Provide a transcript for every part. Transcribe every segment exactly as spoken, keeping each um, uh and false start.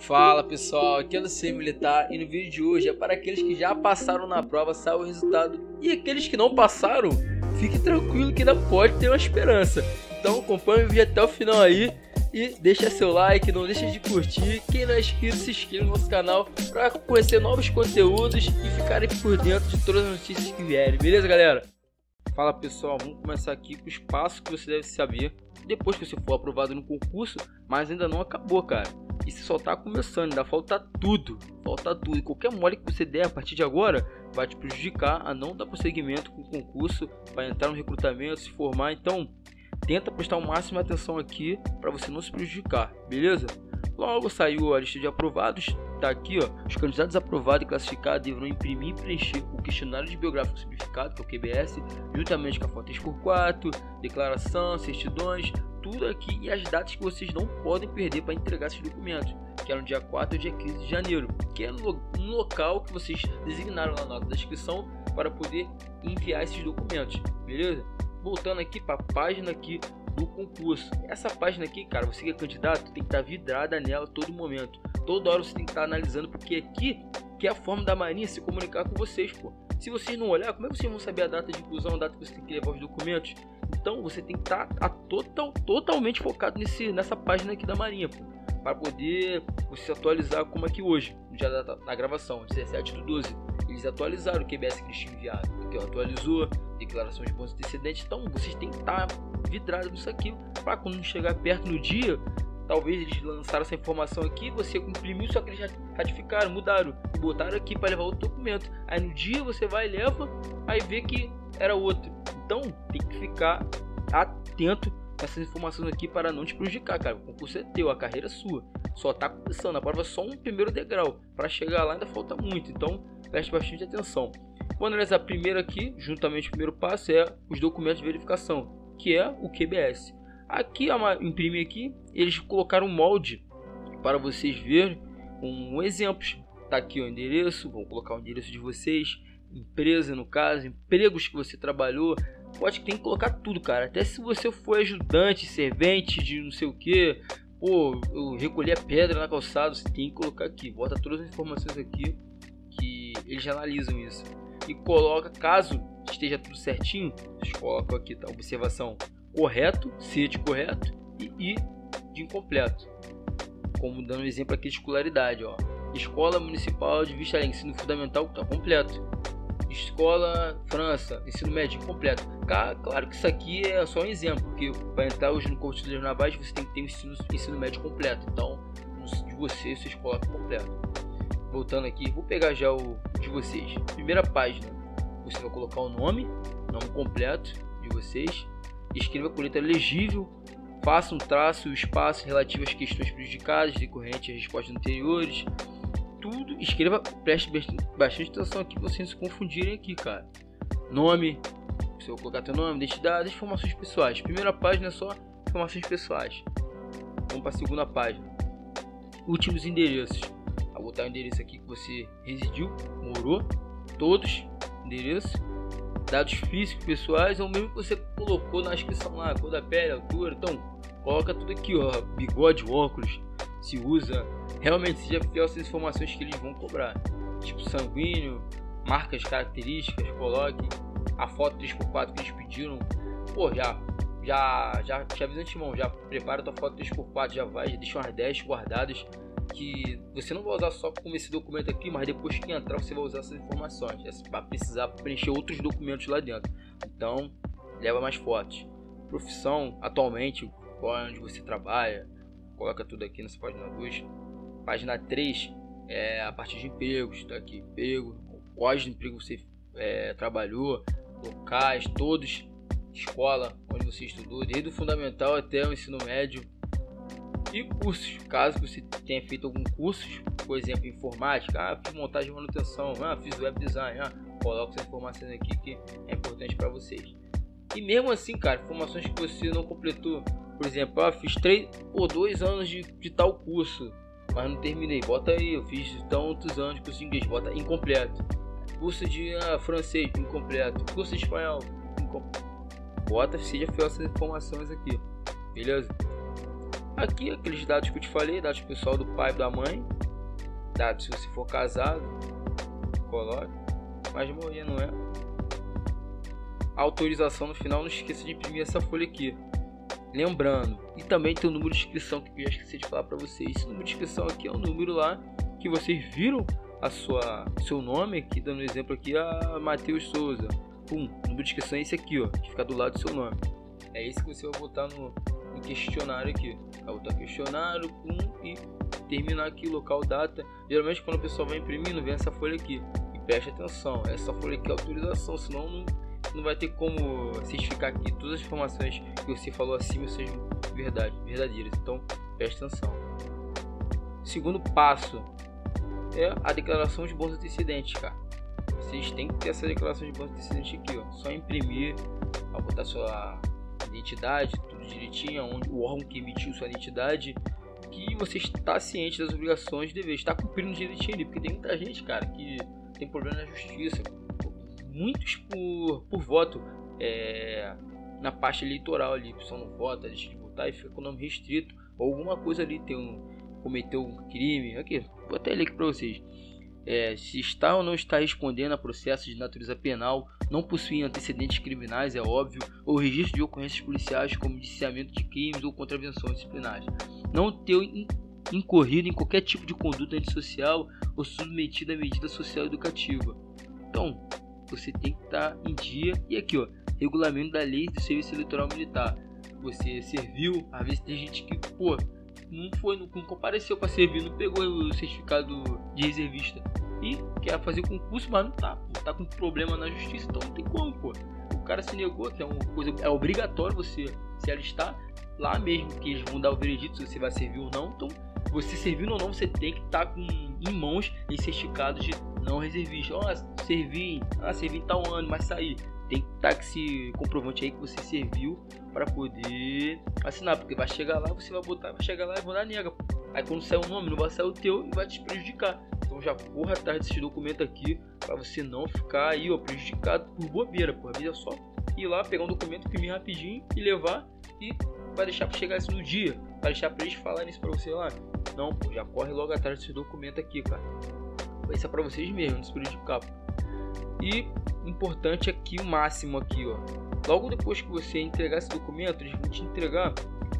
Fala pessoal, aqui é o L C Militar e no vídeo de hoje é para aqueles que já passaram na prova, sai o resultado, e aqueles que não passaram, fique tranquilo que ainda pode ter uma esperança. Então acompanhe o vídeo até o final aí e deixa seu like, não deixa de curtir. Quem não é inscrito, se inscreva no nosso canal para conhecer novos conteúdos e ficarem por dentro de todas as notícias que vierem, beleza galera? Fala pessoal, vamos começar aqui com os passos que você deve saber depois que você for aprovado no concurso, mas ainda não acabou, cara. Isso só tá começando, ainda falta tudo, falta tudo. E qualquer mole que você der a partir de agora vai te prejudicar a não dar prosseguimento com o concurso, vai entrar no recrutamento, se formar. Então, tenta prestar o máximo de atenção aqui para você não se prejudicar, beleza? Logo saiu a lista de aprovados, tá aqui ó, os candidatos aprovados e classificados deverão imprimir e preencher o questionário de biográfico simplificado, que é o Q B S, juntamente com a foto três por quatro, declaração, certidões, tudo aqui e as datas que vocês não podem perder para entregar esses documentos, que é no dia quatro e dia quinze de janeiro, que é no local que vocês designaram na nota da inscrição para poder enviar esses documentos, beleza? Voltando aqui para a página aqui do concurso, essa página aqui, cara, você que é candidato tem que estar vidrada nela a todo momento, toda hora você tem que estar analisando, porque aqui que é a forma da Marinha se comunicar com vocês, pô. Se vocês não olhar, como é que vocês vão saber a data de inclusão, a data que você tem que levar os documentos? Então você tem que estar a total, totalmente focado nesse, nessa página aqui da Marinha, para poder você atualizar, como aqui hoje, já na, na gravação, dezessete do doze, eles atualizaram o Q B S que eles tinham enviado, porque atualizou, declaração de bons antecedentes. Então vocês tem que estar vidrado nisso aqui, para quando chegar perto no dia, talvez eles lançaram essa informação aqui, você imprimiu, só que eles já ratificaram, mudaram, e botaram aqui para levar outro documento, aí no dia você vai e leva, aí vê que era outro. Então tem que ficar atento a essas informações aqui para não te prejudicar, cara. O concurso é teu, a carreira é sua, só tá começando, a prova é só um primeiro degrau, para chegar lá ainda falta muito, então preste bastante atenção. Vou analisar primeiro aqui, juntamente o primeiro passo é os documentos de verificação, que é o Q B S. Aqui, imprime aqui, eles colocaram um molde para vocês verem um exemplo. Tá aqui o endereço, vou colocar o endereço de vocês, empresa no caso, empregos que você trabalhou, pode que tem que colocar tudo, cara. Até se você foi ajudante, servente de não sei o que, ou eu recolhi a pedra na calçada, você tem que colocar aqui. Bota todas as informações aqui que eles analisam isso. E coloca, caso esteja tudo certinho, vocês colocam aqui, tá? Observação correto, C de correto e I de incompleto. Como dando um exemplo aqui de escolaridade, ó. Escola Municipal de Vista Alegre, ensino fundamental tá completo. Escola França, ensino médio completo. Claro que isso aqui é só um exemplo, porque para entrar hoje no curso de Fuzileiros Navais você tem que ter o ensino, ensino médio completo. Então, de vocês, vocês colocam completo. Voltando aqui, vou pegar já o de vocês. Primeira página, você vai colocar o nome, nome completo de vocês. Escreva com letra legível, faça um traço, espaço relativo às questões prejudicadas, decorrente às respostas anteriores. Tudo, escreva, preste bastante atenção aqui para vocês não se confundirem aqui, cara. Nome, se eu colocar teu nome, identidade, informações pessoais. Primeira página é só informações pessoais. Vamos para a segunda página. Últimos endereços. Vou botar o endereço aqui que você residiu, morou, todos, endereço. Dados físicos, pessoais, é o mesmo que você colocou na inscrição lá, cor da pele, altura. Então, coloca tudo aqui, ó, bigode, óculos, se usa. Realmente seja fiel às informações que eles vão cobrar. Tipo sanguíneo, marcas, características, coloque a foto três por quatro que eles pediram. Pô, já, já, já te avisa antemão, já prepara tua foto três por quatro, já vai, já deixa umas dez guardadas, que você não vai usar só como esse documento aqui, mas depois que entrar você vai usar essas informações para precisar preencher outros documentos lá dentro. Então leva mais fotos, profissão, atualmente, onde você trabalha, coloca tudo aqui nessa página dois. Página três é a partir de empregos, tá aqui emprego, quais empregos você é, trabalhou, locais, todos, escola onde você estudou, desde o fundamental até o ensino médio. E cursos, caso você tenha feito algum curso, por exemplo, informática, ah, fiz montagem e manutenção, ah, fiz web design, ah, coloco essas informações aqui que é importante para vocês. E mesmo assim, cara, informações que você não completou, por exemplo, ah, fiz três ou dois anos de, de tal curso, mas não terminei, bota aí, eu fiz tantos anos de curso de inglês, bota incompleto, curso de ah, francês, incompleto, curso de espanhol, incompleto, bota, seja fiel essas informações aqui, beleza? Aqui, aqueles dados que eu te falei, dados pessoal do pai e da mãe, dados se você for casado, coloque, mas morrer não é. Autorização no final, não esqueça de imprimir essa folha aqui. Lembrando, e também tem o número de inscrição que eu já esqueci de falar para vocês. Esse número de inscrição aqui é um número lá que vocês viram a sua, seu nome aqui, dando um exemplo aqui, a Matheus Souza. Pum, o número de inscrição é esse aqui, ó, que fica do lado do seu nome. É esse que você vai botar no, no questionário aqui. Vai botar questionário, pum, e terminar aqui, local, data. Geralmente quando o pessoal vai imprimindo, vem essa folha aqui. E preste atenção, essa folha aqui é autorização, senão não, não vai ter como certificar aqui todas as informações que você falou acima sejam verdade, verdadeiras. Então preste atenção. Segundo passo é a declaração de bons antecedentes, cara. Vocês têm que ter essa declaração de bons antecedentes aqui, ó. Só imprimir, ó, botar sua identidade, tudo direitinho, onde o órgão que emitiu sua identidade, que você está ciente das obrigações e deveres, está cumprindo direitinho ali, porque tem muita gente, cara, que tem problema na justiça, muitos por, por voto, é, na parte eleitoral ali, pessoal não vota, deixa de votar e fica com o nome restrito, ou alguma coisa ali, tem um, cometeu um crime, aqui, vou até ler aqui para vocês, é, se está ou não está respondendo a processos de natureza penal, não possui antecedentes criminais, é óbvio, ou registro de ocorrências policiais como indiciamento de crimes ou contravenções disciplinares, não ter incorrido em qualquer tipo de conduta antissocial ou submetido a medida social educativa. Então, você tem que estar em dia. E aqui, ó, regulamento da lei do serviço eleitoral militar. Você serviu, às vezes tem gente que, pô, não foi, não compareceu para servir, não pegou o certificado de reservista e quer fazer concurso, mas não tá, pô, tá com problema na justiça, então não tem como, pô. O cara se negou, que é uma coisa, é obrigatório você se alistar lá mesmo, que eles vão dar o veredito se você vai servir ou não. Então, você servindo ou não, você tem que estar tá com em mãos esse certificado de não reservista. Ó, oh, servi, ah, servi tal ano, mas saí. Tem que estar com esse comprovante aí que você serviu para poder assinar, porque vai chegar lá, você vai botar, vai chegar lá e vão dar nega. Aí quando sair o nome, não vai sair o teu e vai te prejudicar. Então já corra atrás desse documento aqui para você não ficar aí, ó, prejudicado por bobeira, por vida só. Ir lá, pegar um documento, imprimir rapidinho e levar, e vai deixar para chegar isso no dia, vai deixar para eles falarem isso para você lá. Não, pô, já corre logo atrás desse documento aqui, cara. Vai ser para vocês mesmo, não se prejudicar. E importante aqui, o máximo aqui, ó, logo depois que você entregar esse documento, eles vão te entregar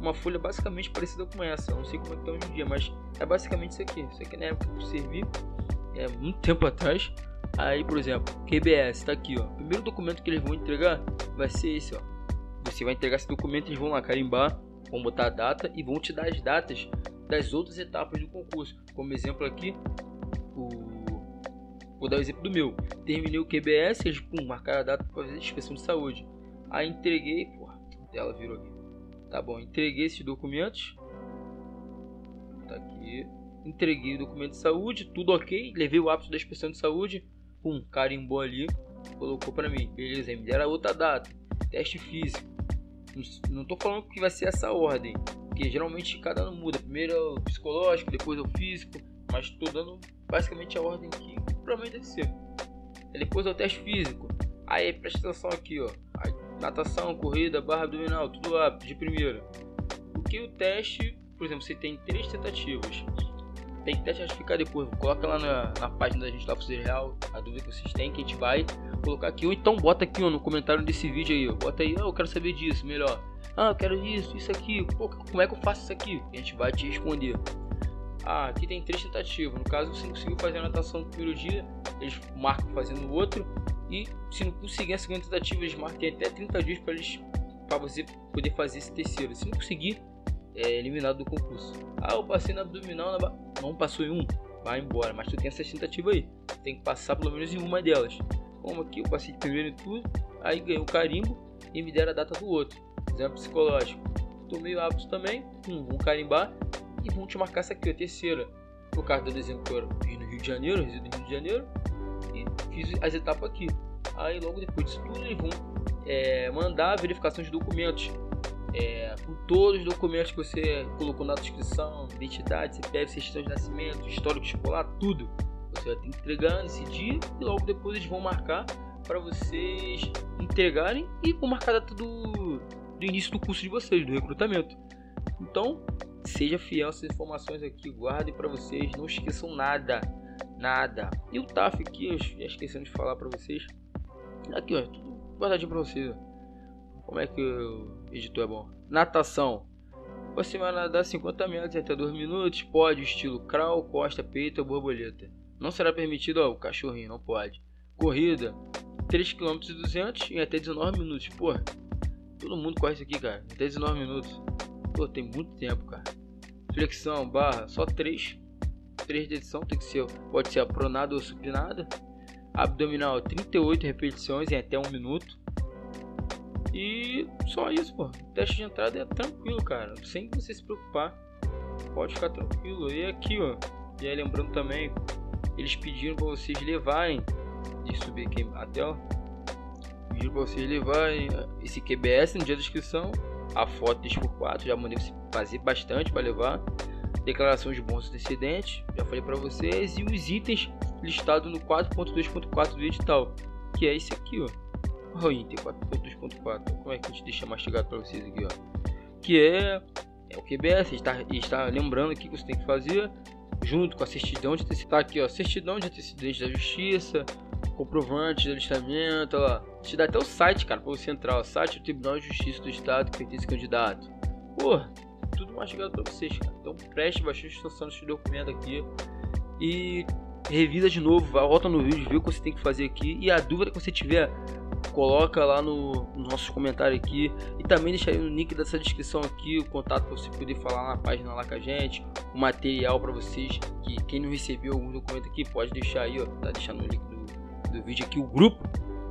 uma folha basicamente parecida com essa. Eu não sei como é que tá hoje em dia, mas é basicamente isso aqui. Isso aqui na época que eu servi, é muito tempo atrás. Aí, por exemplo, Q B S tá aqui, ó. O primeiro documento que eles vão entregar vai ser esse, ó. Você vai entregar esse documento, eles vão lá carimbar, vão botar a data e vão te dar as datas das outras etapas do concurso. Como exemplo aqui, o vou dar o exemplo do meu. Terminei o Q B S, eles, pum, marcaram a data para fazer a inspeção de saúde. Aí entreguei, porra, tela virou aqui. Tá bom, entreguei esses documentos. Tá aqui. Entreguei o documento de saúde, tudo ok. Levei o ápice da inspeção de saúde. Pum, carimbou ali, colocou para mim. Beleza, aí me deram outra data. Teste físico. Não tô falando que vai ser essa ordem, porque geralmente cada ano muda. Primeiro é o psicológico, depois é o físico. Mas tô dando basicamente a ordem que provavelmente deve ser. Depois é o teste físico. Aí presta atenção aqui, ó. Aí, natação, corrida, barra abdominal, tudo lá de primeira. Porque o teste, por exemplo, você tem três tentativas. Tem que teste ratificar depois. Coloca lá na, na página da gente lá, Fuzileiros Real, a dúvida que vocês têm, que a gente vai colocar aqui. Ou então bota aqui, ó, no comentário desse vídeo aí, ó. Bota aí, ah, eu quero saber disso, melhor. Ah, eu quero isso, isso aqui. Pô, como é que eu faço isso aqui? A gente vai te responder. Ah, aqui tem três tentativas. No caso, se não conseguiu fazer a natação no primeiro dia, eles marcam fazendo o outro. E se não conseguir a segunda tentativa, eles marcam até trinta dias para eles, para você poder fazer esse terceiro. Se não conseguir, é eliminado do concurso. Ah, eu passei na abdominal, na... não passou em um, vai embora. Mas tu tem essas tentativas aí, tem que passar pelo menos em uma delas. Como aqui eu passei de primeiro em tudo, aí ganhei o carimbo e me deram a data do outro. Exemplo psicológico, tomei o ápice também, um, vou carimbar. E vão te marcar essa aqui, a terceira. No caso do exemplo, eu vim no Rio de Janeiro, resido no Rio de Janeiro, e fiz as etapas aqui. Aí logo depois disso tudo, eles vão é, mandar a verificação de documentos, é, com todos os documentos que você colocou na descrição, identidade, C P F, certidão de nascimento, histórico escolar, tudo. Você vai ter que entregar nesse dia e logo depois eles vão marcar para vocês entregarem e vão marcar a data do, do início do curso de vocês, do recrutamento. Então, Seja fiel a essas informações aqui, guarde para vocês, não esqueçam nada, nada. E o T A F aqui, eu já esqueci de falar para vocês. Aqui, ó, tudo guardadinho para vocês. Como é que o editor é bom? Natação. Você vai nadar cinquenta metros até dois minutos, pode estilo crawl, costa, peito ou borboleta. Não será permitido, ó, o cachorrinho, não pode. Corrida, três quilômetros e duzentos em até dezenove minutos. Pô, todo mundo corre isso aqui, cara, até dezenove minutos. Pô, tem muito tempo, cara. Flexão, barra, só três, três de edição, tem que ser, pode ser pronada ou supinada. Abdominal, trinta e oito repetições em até um minuto. E só isso, pô. O teste de entrada é tranquilo, cara, sem você se preocupar, pode ficar tranquilo. E aqui, ó, e aí lembrando também, eles pediram para vocês levarem, deixa eu subir aqui a tela, pediram para vocês levarem esse Q B S no dia da inscrição, a foto três por quatro, já mandei você fazer bastante para levar, declaração de bons antecedentes, já falei para vocês, e os itens listados no quatro ponto dois ponto quatro do edital, que é esse aqui, ó. O item quatro ponto dois ponto quatro, como é que a gente deixa mastigado para vocês aqui, ó, que é, é o Q B S, está, está lembrando aqui que você tem que fazer junto com a certidão de antecedentes, tá aqui, ó, certidão de antecedentes da justiça, comprovante de alistamento, ó, te dá até o site, cara, para você entrar, o site do Tribunal de Justiça do Estado que pertence ao candidato, pô, tudo mastigado para vocês, cara. Então preste bastante atenção nesse documento aqui e revisa de novo, volta no vídeo, vê o que você tem que fazer aqui, e a dúvida que você tiver, coloca lá no, no nosso comentário aqui, e também deixarei o link dessa descrição aqui, o contato para você poder falar na página lá com a gente, o material para vocês, que quem não recebeu algum documento aqui, pode deixar aí, ó, tá deixando o link do, do vídeo aqui, o grupo,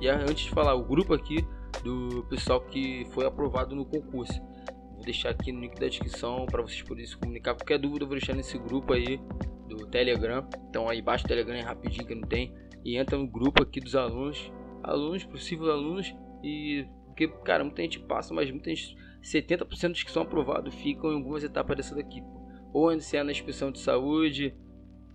e antes de falar, o grupo aqui do pessoal que foi aprovado no concurso, vou deixar aqui no link da descrição para vocês poderem se comunicar, qualquer dúvida eu vou deixar nesse grupo aí, do Telegram, então aí baixa o Telegram é rapidinho que não tem, e entra no grupo aqui dos alunos, alunos, possíveis alunos, e porque, cara, muita gente passa, mas muita gente, setenta por cento dos que são aprovados ficam em algumas etapas dessa daqui, pô. Ou N C A na inspeção de saúde,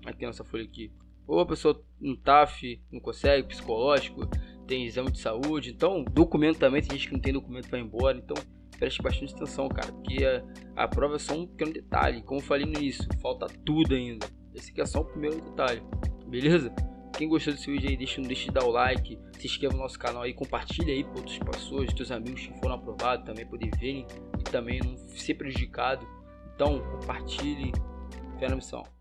aqui nessa folha aqui, ou a pessoa no T A F não consegue, psicológico, tem exame de saúde, então documento também, tem gente que não tem documento vai embora, então preste bastante atenção, cara, porque a, a prova é só um pequeno detalhe, como eu falei no início, falta tudo ainda, esse aqui é só o primeiro detalhe, beleza? Quem gostou desse vídeo aí, deixa, não deixe de dar o like, se inscreva no nosso canal aí, compartilha aí para outras pessoas, seus amigos que foram aprovados também poder verem e também não ser prejudicado. Então, compartilhe, fé na missão.